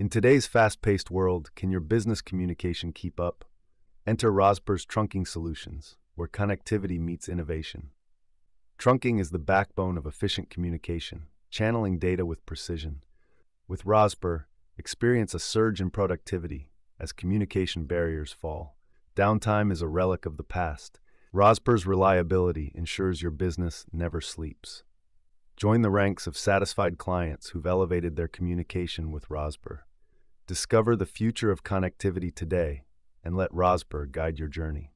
In today's fast-paced world, can your business communication keep up? Enter Rozper's trunking solutions, where connectivity meets innovation. Trunking is the backbone of efficient communication, channeling data with precision. With Rozper, experience a surge in productivity as communication barriers fall. Downtime is a relic of the past. Rozper's reliability ensures your business never sleeps. Join the ranks of satisfied clients who've elevated their communication with Rozper. Discover the future of connectivity today and let Rozper guide your journey.